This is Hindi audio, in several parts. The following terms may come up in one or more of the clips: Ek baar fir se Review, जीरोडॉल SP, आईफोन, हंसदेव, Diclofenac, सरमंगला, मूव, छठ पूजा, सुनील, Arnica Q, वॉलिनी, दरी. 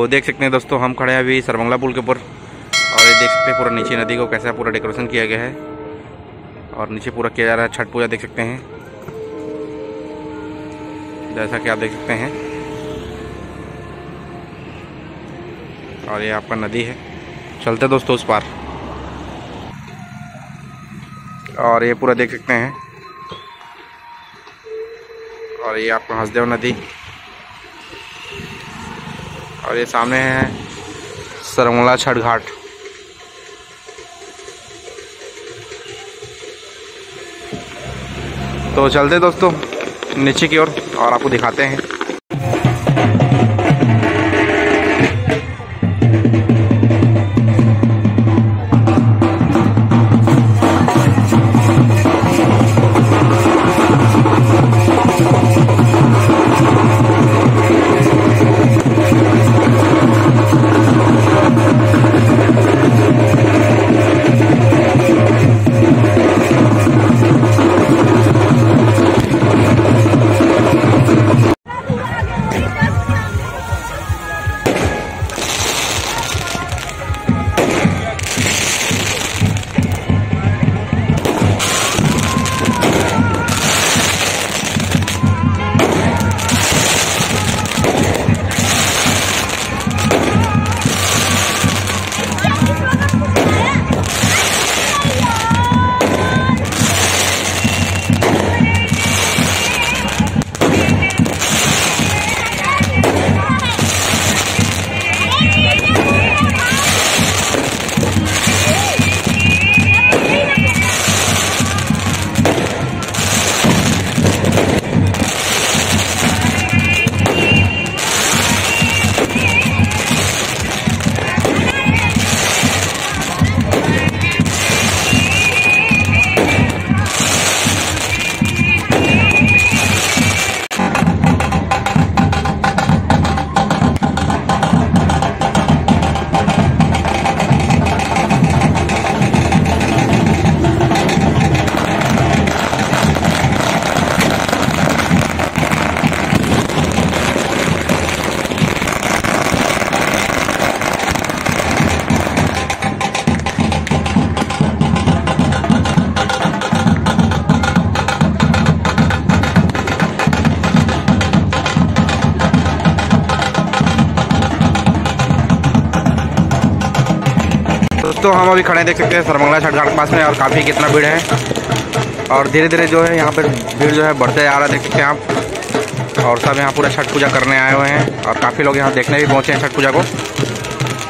तो देख सकते हैं दोस्तों, हम खड़े हैं अभी सरमंगला पुल के ऊपर और ये देख सकते हैं पूरा नीचे नदी को कैसा पूरा डेकोरेशन किया गया है और नीचे पूरा किया जा रहा है छठ पूजा, देख सकते हैं जैसा कि आप देख सकते हैं। और ये आपका नदी है, चलते दोस्तों उस पार। और ये पूरा देख सकते हैं और ये आपका हंसदेव नदी और ये सामने है सरमंगला छठ घाट। तो चलते दोस्तों नीचे की ओर और आपको दिखाते हैं। तो हम अभी खड़े हैं, देख सकते हैं सरमंगला छठ घाट के पास में और काफ़ी कितना भीड़ है और धीरे धीरे जो है यहाँ पर भीड़ जो है बढ़ते जा रहा है, देख सकते हैं आप। और सब यहाँ पूरा छठ पूजा करने आए हुए हैं और काफ़ी लोग यहाँ देखने भी पहुँचे हैं छठ पूजा को।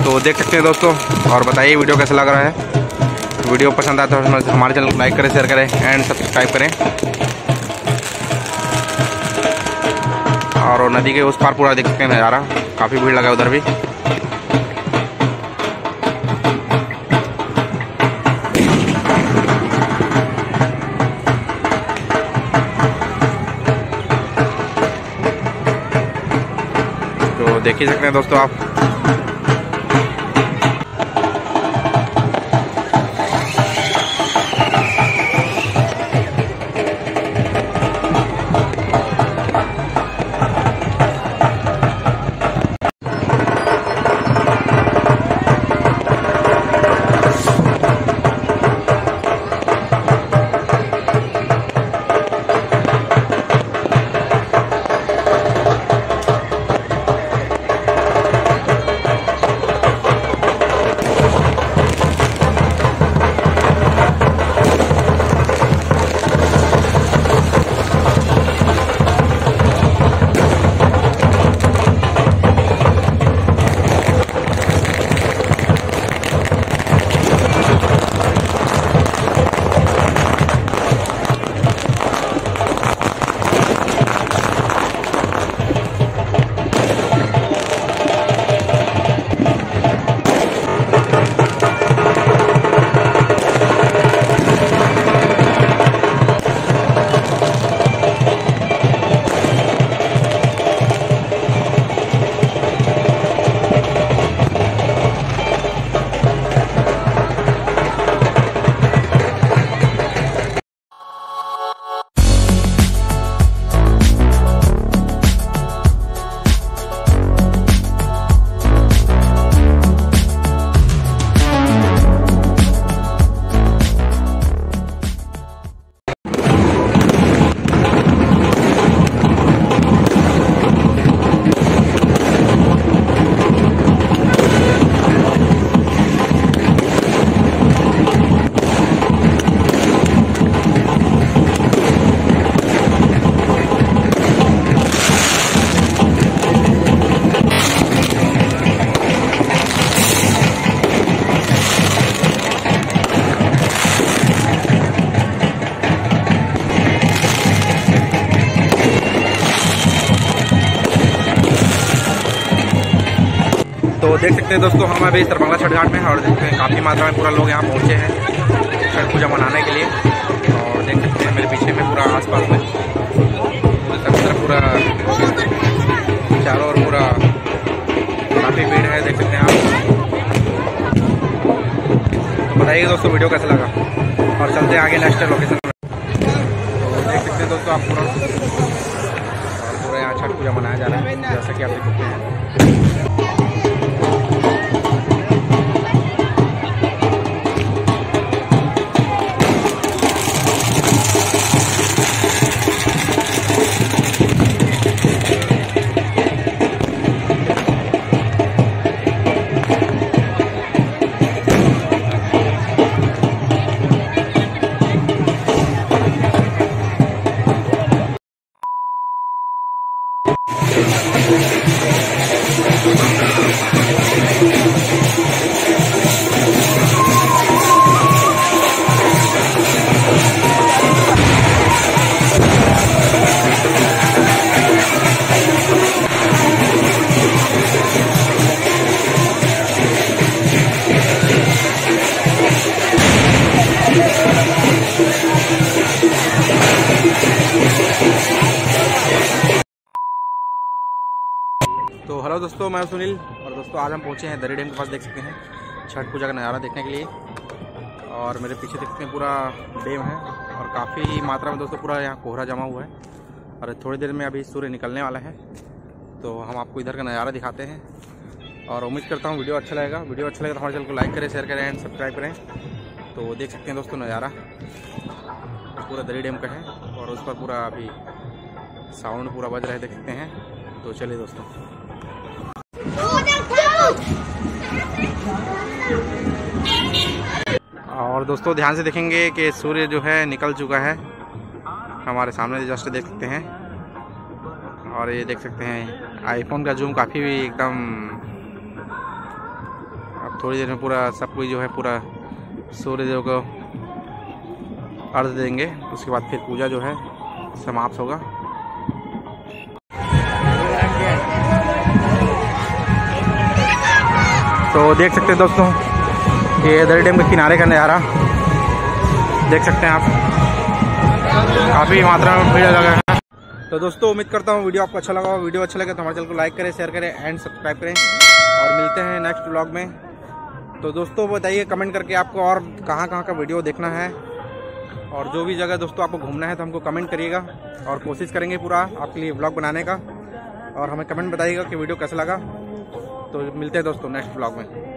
तो देख सकते हैं दोस्तों, और बताइए वीडियो कैसा लग रहा है। वीडियो पसंद आता है तो हमारे चैनल को लाइक करें, शेयर करें एंड सब्सक्राइब करें। और नदी के उस पार पूरा देख सकते हैं नज़ारा, काफ़ी भीड़ लगा उधर भी। देख ही सकते हैं दोस्तों आप। देख सकते हैं दोस्तों, हम अभी सरमंगला छठ घाट में हैं और देखते हैं काफ़ी मात्रा में पूरा लोग यहाँ पहुँचे हैं छठ पूजा मनाने के लिए। और देख सकते हैं मेरे पीछे में पूरा आसपास में अक्सर पूरा चारों ओर पूरा काफ़ी भीड़ है, देख सकते हैं आप। तो बताइए दोस्तों वीडियो कैसा लगा और चलते हैं आगे नेक्स्ट लोकेशन में। तो देख सकते हैं दोस्तों आप पूरा यहाँ छठ पूजा मनाया जा रहा है जैसा कि आप देख सकते हैं। तो हेलो दोस्तों, मैं सुनील और दोस्तों आज हम पहुंचे हैं दरी डैम के पास। देख सकते हैं छठ पूजा का नज़ारा देखने के लिए और मेरे पीछे देख सकते हैं पूरा डैम है और काफ़ी मात्रा में दोस्तों पूरा यहाँ कोहरा जमा हुआ है और थोड़ी देर में अभी सूर्य निकलने वाला है। तो हम आपको इधर का नज़ारा दिखाते हैं और उम्मीद करता हूँ वीडियो अच्छा लगेगा। वीडियो अच्छा लगेगा तो हमारे चैनल को लाइक करें, शेयर करें एंड सब्सक्राइब करें। तो देख सकते हैं दोस्तों नज़ारा पूरा दरी डैम का है और उस पर पूरा अभी साउंड पूरा बज रहा है, देख सकते हैं। तो चलिए दोस्तों। और दोस्तों ध्यान से देखेंगे कि सूर्य जो है निकल चुका है हमारे सामने, जस्ट देख सकते हैं। और ये देख सकते हैं आईफोन का जूम काफ़ी भी एकदम, अब थोड़ी देर में पूरा सब कुछ जो है पूरा सूर्यदेव को अर्घ देंगे, उसके बाद फिर पूजा जो है समाप्त होगा। तो देख सकते हैं दोस्तों ये दरी डैम के किनारे का नज़ारा देख सकते हैं आप, काफ़ी मात्रा में भीड़ लगा है। तो दोस्तों उम्मीद करता हूँ वीडियो आपको अच्छा लगा। वीडियो अच्छा लगे तो हमारे चैनल को लाइक करें, शेयर करें एंड सब्सक्राइब करें और मिलते हैं नेक्स्ट व्लॉग में। तो दोस्तों बताइए कमेंट करके आपको और कहाँ का वीडियो देखना है और जो भी जगह दोस्तों आपको घूमना है तो हमको कमेंट करिएगा और कोशिश करेंगे पूरा आपके लिए व्लॉग बनाने का। और हमें कमेंट बताइएगा कि वीडियो कैसा लगा। तो मिलते हैं दोस्तों नेक्स्ट व्लॉग में।